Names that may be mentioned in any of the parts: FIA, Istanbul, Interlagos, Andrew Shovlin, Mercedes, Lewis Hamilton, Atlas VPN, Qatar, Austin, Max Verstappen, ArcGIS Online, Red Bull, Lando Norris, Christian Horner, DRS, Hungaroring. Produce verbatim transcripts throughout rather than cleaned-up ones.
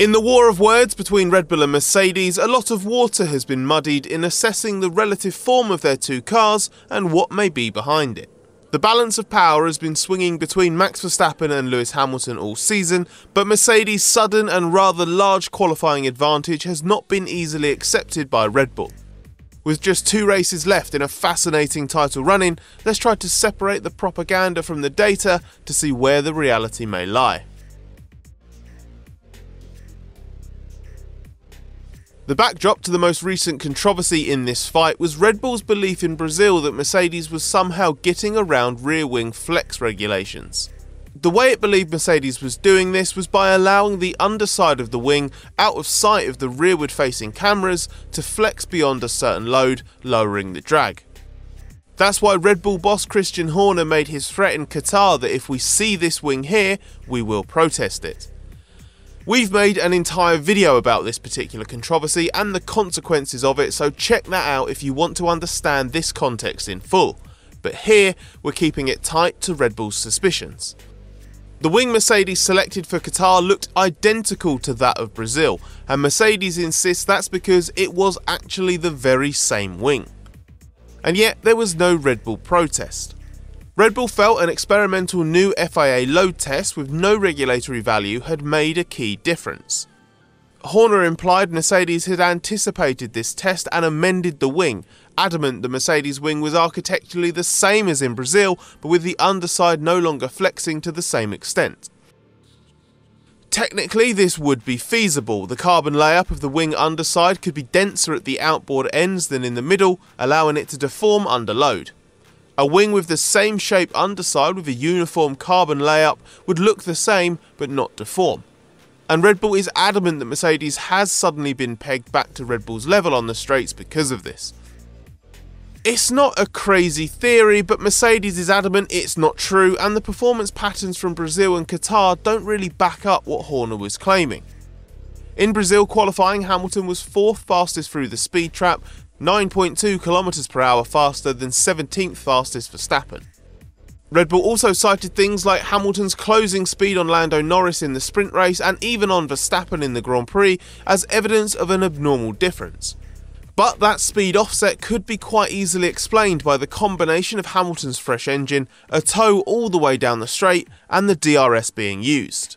In the war of words between Red Bull and Mercedes, a lot of water has been muddied in assessing the relative form of their two cars and what may be behind it. The balance of power has been swinging between Max Verstappen and Lewis Hamilton all season, but Mercedes' sudden and rather large qualifying advantage has not been easily accepted by Red Bull. With just two races left in a fascinating title run-in, let's try to separate the propaganda from the data to see where the reality may lie. The backdrop to the most recent controversy in this fight was Red Bull's belief in Brazil that Mercedes was somehow getting around rear-wing flex regulations. The way it believed Mercedes was doing this was by allowing the underside of the wing, out of sight of the rearward-facing cameras, to flex beyond a certain load, lowering the drag. That's why Red Bull boss Christian Horner made his threat in Qatar that if we see this wing here, we will protest it. We've made an entire video about this particular controversy and the consequences of it, so check that out if you want to understand this context in full. But here, we're keeping it tight to Red Bull's suspicions. The wing Mercedes selected for Qatar looked identical to that of Brazil, and Mercedes insists that's because it was actually the very same wing. And yet, there was no Red Bull protest. Red Bull felt an experimental new F I A load test with no regulatory value had made a key difference. Horner implied Mercedes had anticipated this test and amended the wing, adamant the Mercedes wing was architecturally the same as in Brazil, but with the underside no longer flexing to the same extent. Technically, this would be feasible. The carbon layup of the wing underside could be denser at the outboard ends than in the middle, allowing it to deform under load. A wing with the same shape underside with a uniform carbon layup would look the same but not deform. And Red Bull is adamant that Mercedes has suddenly been pegged back to Red Bull's level on the straights because of this. It's not a crazy theory, but Mercedes is adamant it's not true, and the performance patterns from Brazil and Qatar don't really back up what Horner was claiming. In Brazil qualifying, Hamilton was fourth fastest through the speed trap, nine point two kilometers per hour faster than seventeenth fastest Verstappen. Red Bull also cited things like Hamilton's closing speed on Lando Norris in the sprint race and even on Verstappen in the Grand Prix as evidence of an abnormal difference. But that speed offset could be quite easily explained by the combination of Hamilton's fresh engine, a tow all the way down the straight, and the D R S being used.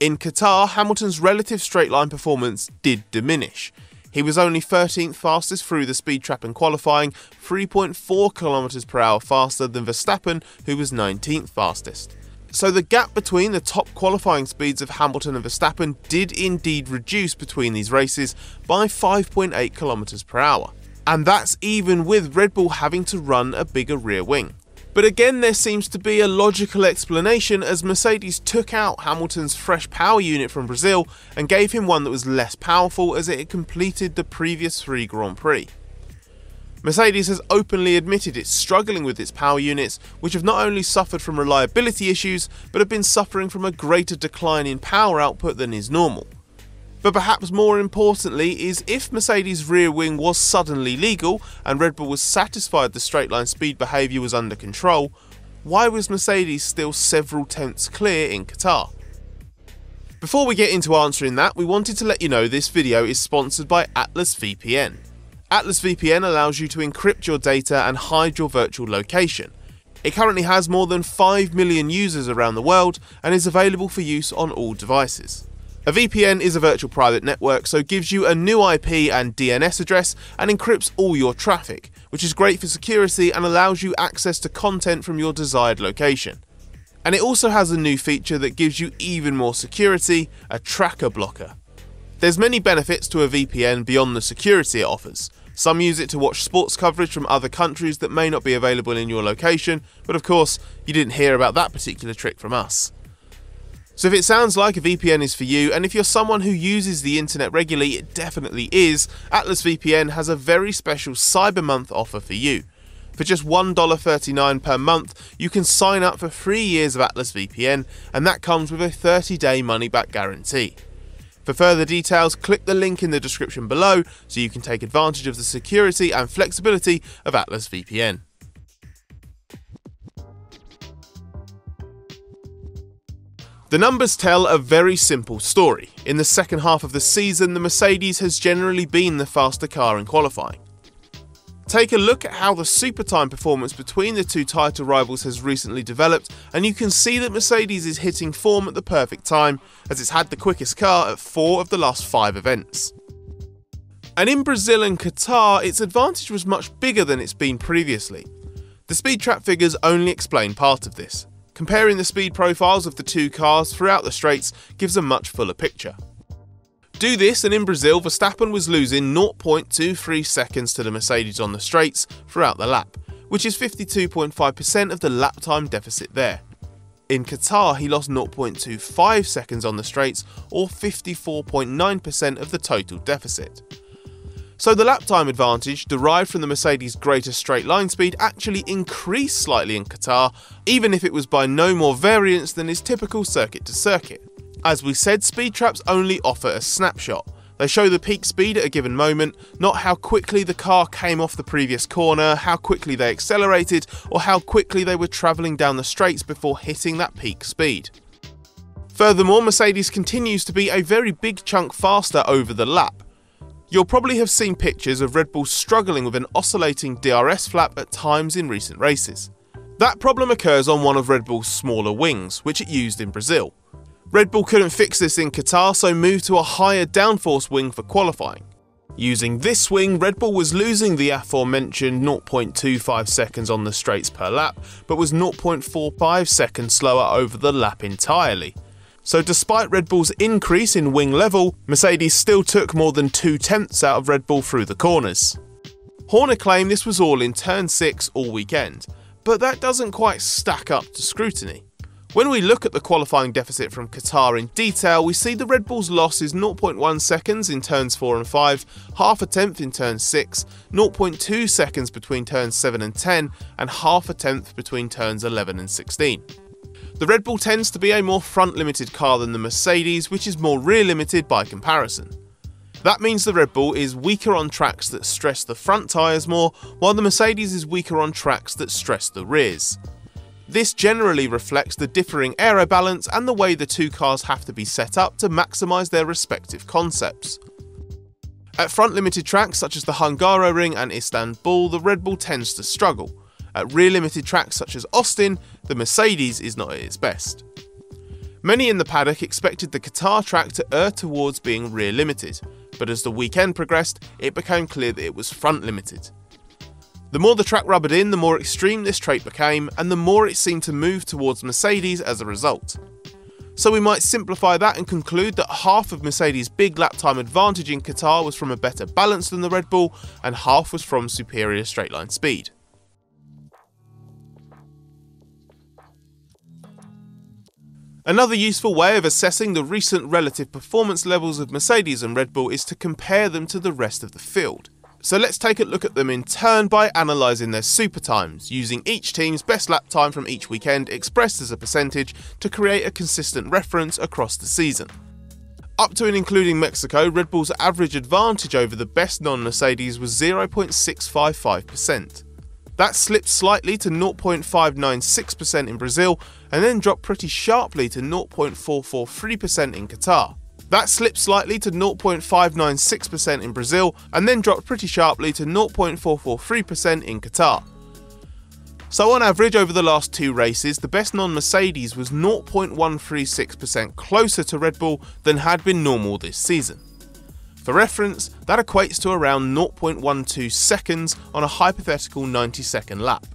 In Qatar, Hamilton's relative straight line performance did diminish. He was only thirteenth fastest through the speed trap in qualifying, three point four kilometers per hour faster than Verstappen, who was nineteenth fastest. So the gap between the top qualifying speeds of Hamilton and Verstappen did indeed reduce between these races by five point eight kilometers per hour. And that's even with Red Bull having to run a bigger rear wing. But again, there seems to be a logical explanation, as Mercedes took out Hamilton's fresh power unit from Brazil and gave him one that was less powerful, as it had completed the previous three Grand Prix. Mercedes has openly admitted it's struggling with its power units, which have not only suffered from reliability issues, but have been suffering from a greater decline in power output than is normal. But perhaps more importantly is, if Mercedes' rear wing was suddenly legal and Red Bull was satisfied the straight line speed behaviour was under control, why was Mercedes still several tenths clear in Qatar? Before we get into answering that, we wanted to let you know this video is sponsored by Atlas V P N. Atlas V P N allows you to encrypt your data and hide your virtual location. It currently has more than five million users around the world and is available for use on all devices. A V P N is a virtual private network, so it gives you a new I P and D N S address and encrypts all your traffic, which is great for security and allows you access to content from your desired location. And it also has a new feature that gives you even more security, a tracker blocker. There's many benefits to a V P N beyond the security it offers. Some use it to watch sports coverage from other countries that may not be available in your location, but of course, you didn't hear about that particular trick from us. So if it sounds like a V P N is for you, and if you're someone who uses the internet regularly, it definitely is, Atlas V P N has a very special Cyber Month offer for you. For just one dollar thirty-nine per month, you can sign up for three years of Atlas V P N, and that comes with a thirty day money-back guarantee. For further details, click the link in the description below so you can take advantage of the security and flexibility of Atlas V P N. The The numbers tell a very simple story. In the second half of the season, the Mercedes has generally been the faster car in qualifying. Take a look at how the super time performance between the two title rivals has recently developed, and you can see that Mercedes is hitting form at the perfect time, as it's had the quickest car at four of the last five events. And in Brazil and Qatar, its advantage was much bigger than it's been previously. The speed trap figures only explain part of this. Comparing the speed profiles of the two cars throughout the straights gives a much fuller picture. Do this, and in Brazil, Verstappen was losing zero point two three seconds to the Mercedes on the straights throughout the lap, which is fifty-two point five percent of the lap time deficit there. In Qatar, he lost zero point two five seconds on the straights, or fifty-four point nine percent of the total deficit. So the lap time advantage derived from the Mercedes' greater straight line speed actually increased slightly in Qatar, even if it was by no more variance than is typical circuit to circuit. As we said, speed traps only offer a snapshot. They show the peak speed at a given moment, not how quickly the car came off the previous corner, how quickly they accelerated, or how quickly they were travelling down the straights before hitting that peak speed. Furthermore, Mercedes continues to be a very big chunk faster over the lap. You'll probably have seen pictures of Red Bull struggling with an oscillating D R S flap at times in recent races. That problem occurs on one of Red Bull's smaller wings, which it used in Brazil. Red Bull couldn't fix this in Qatar, so moved to a higher downforce wing for qualifying. Using this wing, Red Bull was losing the aforementioned zero point two five seconds on the straights per lap, but was zero point four five seconds slower over the lap entirely. So despite Red Bull's increase in wing level, Mercedes still took more than two tenths out of Red Bull through the corners. Horner claimed this was all in turn six all weekend, but that doesn't quite stack up to scrutiny. When we look at the qualifying deficit from Qatar in detail, we see the Red Bull's loss is zero point one seconds in turns four and five, half a tenth in turn six, zero point two seconds between turns seven and ten, and half a tenth between turns eleven and sixteen. The Red Bull tends to be a more front-limited car than the Mercedes, which is more rear-limited by comparison. That means the Red Bull is weaker on tracks that stress the front tyres more, while the Mercedes is weaker on tracks that stress the rears. This generally reflects the differing aero balance and the way the two cars have to be set up to maximise their respective concepts. At front-limited tracks such as the Hungaroring and Istanbul, the Red Bull tends to struggle. At rear-limited tracks such as Austin, the Mercedes is not at its best. Many in the paddock expected the Qatar track to err towards being rear-limited, but as the weekend progressed, it became clear that it was front-limited. The more the track rubbered in, the more extreme this trait became, and the more it seemed to move towards Mercedes as a result. So we might simplify that and conclude that half of Mercedes' big lap time advantage in Qatar was from a better balance than the Red Bull, and half was from superior straight-line speed. Another useful way of assessing the recent relative performance levels of Mercedes and Red Bull is to compare them to the rest of the field. So let's take a look at them in turn by analysing their super times, using each team's best lap time from each weekend expressed as a percentage to create a consistent reference across the season. Up to and including Mexico, Red Bull's average advantage over the best non-Mercedes was zero point six five five percent. That slipped slightly to zero point five nine six percent in Brazil, and then dropped pretty sharply to zero point four four three percent in Qatar. That slipped slightly to zero point five nine six percent in Brazil, and then dropped pretty sharply to zero point four four three percent in Qatar. So on average over the last two races, the best non-Mercedes was zero point one three six percent closer to Red Bull than had been normal this season. For reference, that equates to around zero point one two seconds on a hypothetical ninety second lap.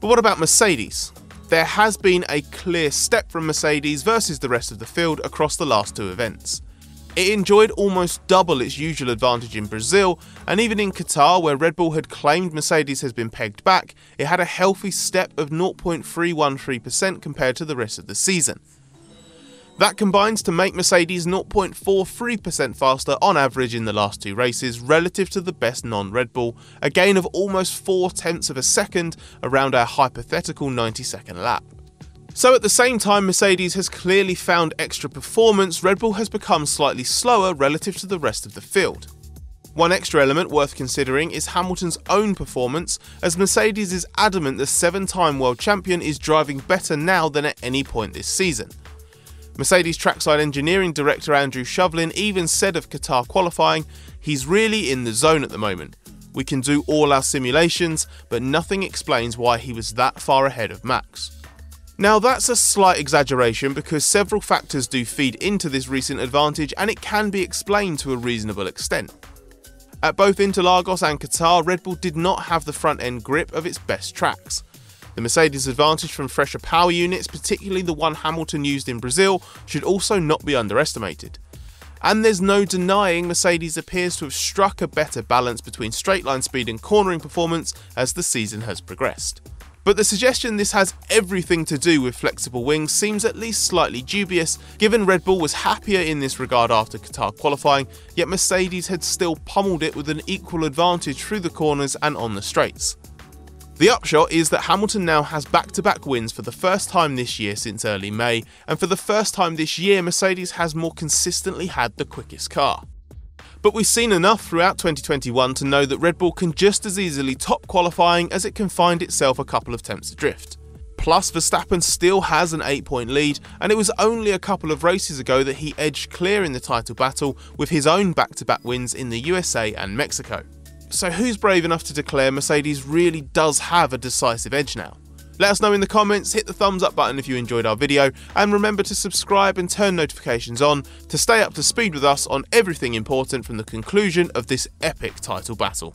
But what about Mercedes? There has been a clear step from Mercedes versus the rest of the field across the last two events. It enjoyed almost double its usual advantage in Brazil, and even in Qatar, where Red Bull had claimed Mercedes has been pegged back, it had a healthy step of zero point three one three percent compared to the rest of the season. That combines to make Mercedes zero point four three percent faster on average in the last two races relative to the best non-Red Bull, a gain of almost four tenths of a second around our hypothetical ninety second lap. So at the same time Mercedes has clearly found extra performance, Red Bull has become slightly slower relative to the rest of the field. One extra element worth considering is Hamilton's own performance, as Mercedes is adamant the seven time world champion is driving better now than at any point this season. Mercedes trackside engineering director Andrew Shovlin even said of Qatar qualifying, "He's really in the zone at the moment. We can do all our simulations, but nothing explains why he was that far ahead of Max." Now that's a slight exaggeration because several factors do feed into this recent advantage and it can be explained to a reasonable extent. At both Interlagos and Qatar, Red Bull did not have the front end grip of its best tracks. The Mercedes advantage from fresher power units, particularly the one Hamilton used in Brazil, should also not be underestimated. And there's no denying Mercedes appears to have struck a better balance between straight line speed and cornering performance as the season has progressed. But the suggestion this has everything to do with flexible wings seems at least slightly dubious, given Red Bull was happier in this regard after Qatar qualifying, yet Mercedes had still pummeled it with an equal advantage through the corners and on the straights. The upshot is that Hamilton now has back-to-back wins for the first time this year since early May, and for the first time this year Mercedes has more consistently had the quickest car. But we've seen enough throughout twenty twenty-one to know that Red Bull can just as easily top qualifying as it can find itself a couple of attempts adrift. Plus, Verstappen still has an eight-point lead, and it was only a couple of races ago that he edged clear in the title battle with his own back-to-back wins in the U S A and Mexico. So who's brave enough to declare Mercedes really does have a decisive edge now? Let us know in the comments, hit the thumbs up button if you enjoyed our video, and remember to subscribe and turn notifications on to stay up to speed with us on everything important from the conclusion of this epic title battle.